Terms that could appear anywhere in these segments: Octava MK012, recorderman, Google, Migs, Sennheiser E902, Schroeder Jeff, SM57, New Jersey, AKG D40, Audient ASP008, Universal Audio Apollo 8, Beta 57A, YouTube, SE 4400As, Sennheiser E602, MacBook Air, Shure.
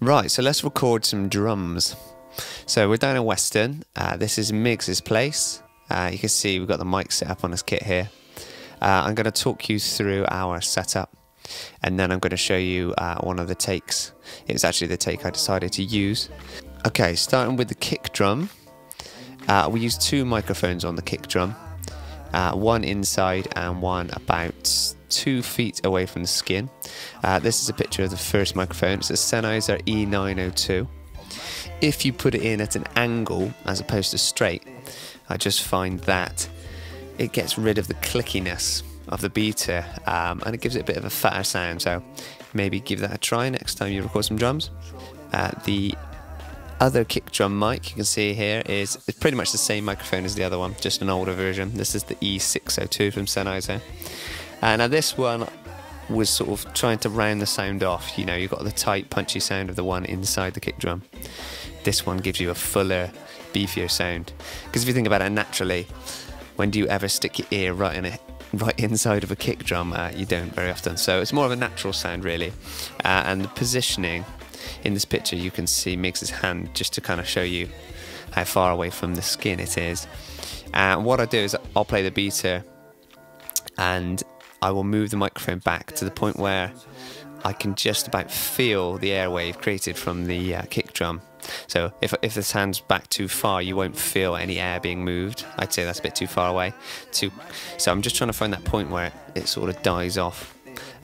Right, so let's record some drums. So we're down in Weston. This is Migs' place. You can see we've got the mic set up on this kit here. I'm going to talk you through our setup, and then I'm going to show you one of the takes. It was actually the take I decided to use. Okay, starting with the kick drum. We use two microphones on the kick drum. One inside and one about 2 feet away from the skin. This is a picture of the first microphone. It's a Sennheiser E902. If you put it in at an angle as opposed to straight, I just find that it gets rid of the clickiness of the beater, and it gives it a bit of a fatter sound, so maybe give that a try next time you record some drums. The other kick drum mic you can see here is pretty much the same microphone as the other one, just an older version. This is the E602 from Sennheiser. Now this one was sort of trying to round the sound off. You know, you've got the tight, punchy sound of the one inside the kick drum. This one gives you a fuller, beefier sound. Because if you think about it naturally, when do you ever stick your ear right inside of a kick drum? You don't very often. So it's more of a natural sound, really. And the positioning in this picture, you can see Migs' hand just to kind of show you how far away from the skin it is. What I do is I'll play the beater and I will move the microphone back to the point where I can just about feel the airwave created from the kick drum. So if the sound's back too far, you won't feel any air being moved. I'd say that's a bit too far away. So I'm just trying to find that point where it sort of dies off.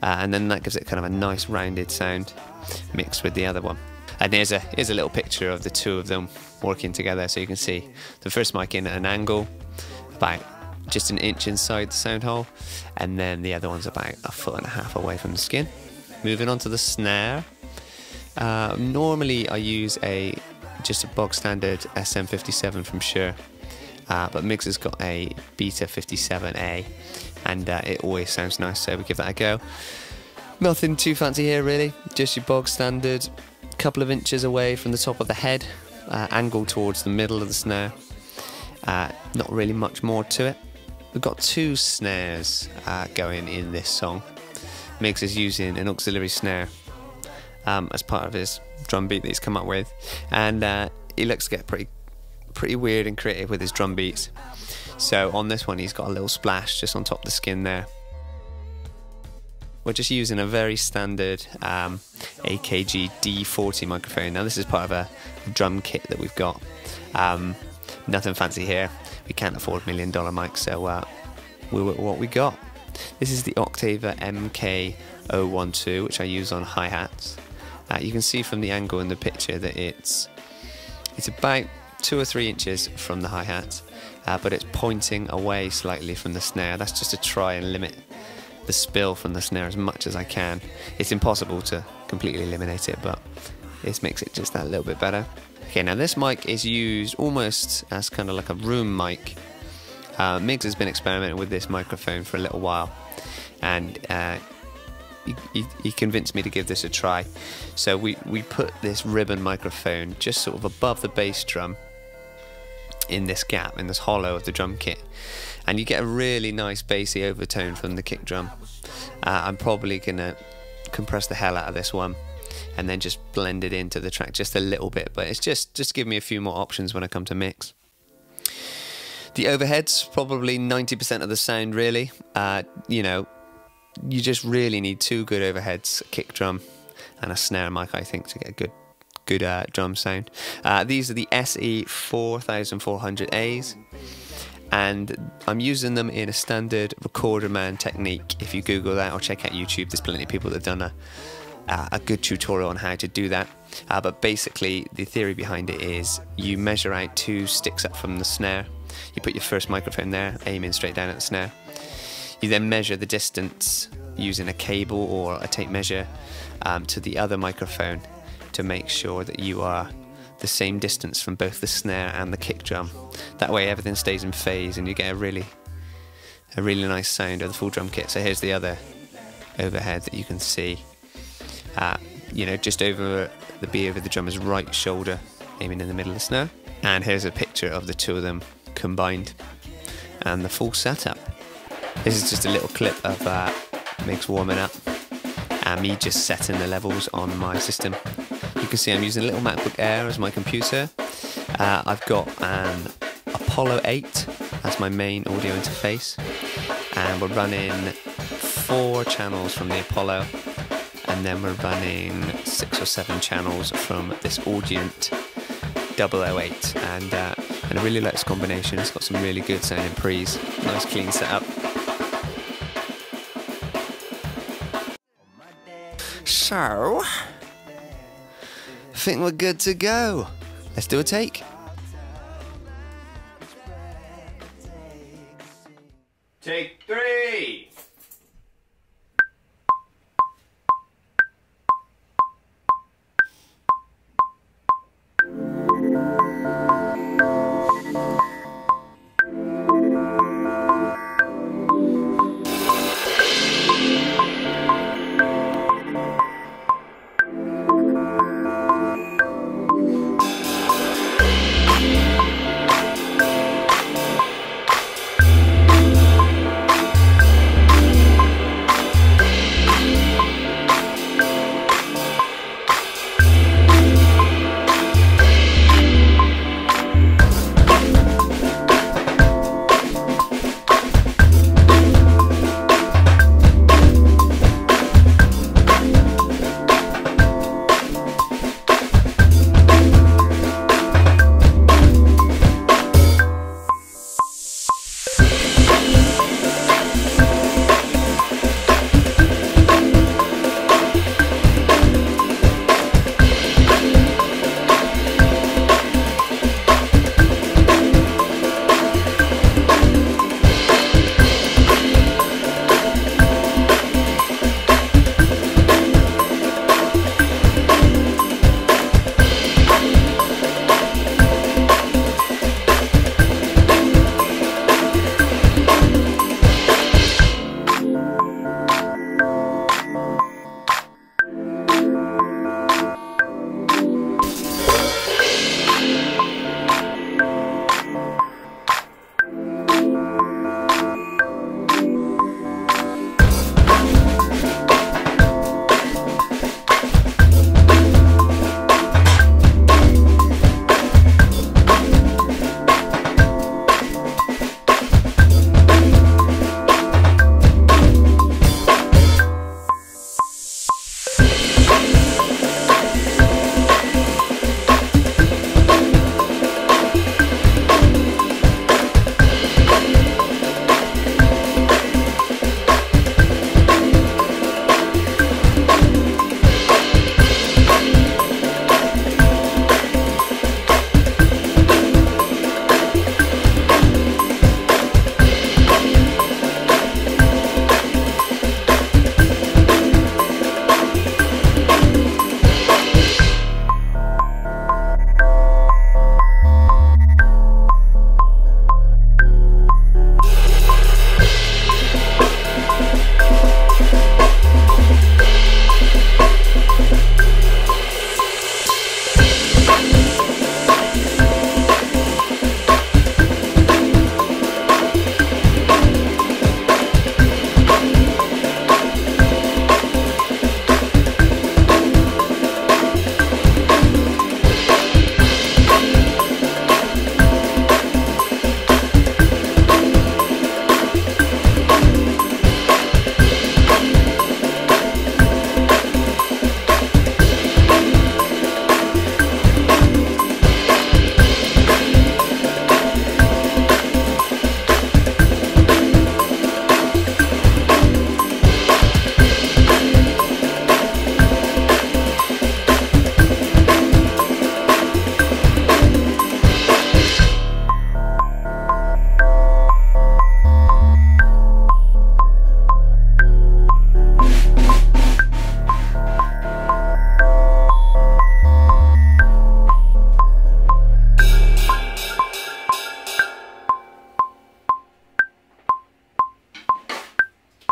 And then that gives it kind of a nice rounded sound mixed with the other one. And here's a little picture of the two of them working together. So you can see the first mic in at an angle, about just an inch inside the sound hole, and then the other one's about a foot and a half away from the skin. Moving on to the snare. Normally I use just a bog standard SM57 from Shure, but Migs has got a Beta 57A, and it always sounds nice, so we give that a go. Nothing too fancy here really, just your bog standard, couple of inches away from the top of the head, angled towards the middle of the snare. Not really much more to it. We've got two snares going in this song. Migs is using an auxiliary snare as part of his drum beat that he's come up with, and he likes to get pretty weird and creative with his drum beats. So on this one he's got a little splash just on top of the skin there. We're just using a very standard AKG D40 microphone. Now this is part of a drum kit that we've got. Nothing fancy here. We can't afford $1 million mics, so we work what we got. This is the Octava MK012, which I use on hi-hats. You can see from the angle in the picture that it's about 2 or 3 inches from the hi-hat, but it's pointing away slightly from the snare. That's just to try and limit the spill from the snare as much as I can. It's impossible to completely eliminate it, but this makes it just that little bit better. Okay, now this mic is used almost as kind of like a room mic. Migs has been experimenting with this microphone for a little while, and he convinced me to give this a try. So we put this ribbon microphone just sort of above the bass drum in this gap, in this hollow of the drum kit, and you get a really nice bassy overtone from the kick drum. I'm probably going to compress the hell out of this one and then just blend it into the track just a little bit, but it's just give me a few more options when I come to mix. The overheads, probably 90% of the sound really. You know, you just really need two good overheads, a kick drum and a snare mic, I think, to get a good drum sound. These are the SE 4400As, and I'm using them in a standard recorder man technique. If you Google that or check out YouTube, there's plenty of people that have done a good tutorial on how to do that, but basically the theory behind it is you measure out two sticks up from the snare, you put your first microphone there aiming straight down at the snare, you then measure the distance using a cable or a tape measure to the other microphone to make sure that you are the same distance from both the snare and the kick drum. That way everything stays in phase and you get a really nice sound of the full drum kit. So here's the other overhead that you can see. You know, just over the B over the drummer's right shoulder, aiming in the middle of the snare. And here's a picture of the two of them combined. and the full setup. This is just a little clip of Migs warming up and me just setting the levels on my system. You can see I'm using a little MacBook Air as my computer. I've got an Apollo 8 as my main audio interface, and we're running 4 channels from the Apollo, and then we're running 6 or 7 channels from this Audient 008, and I really like this combination. It's got some really good sounding pre's, nice clean setup. So, I think we're good to go. Let's do a take. Take 3!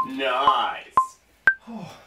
Nice! Oh.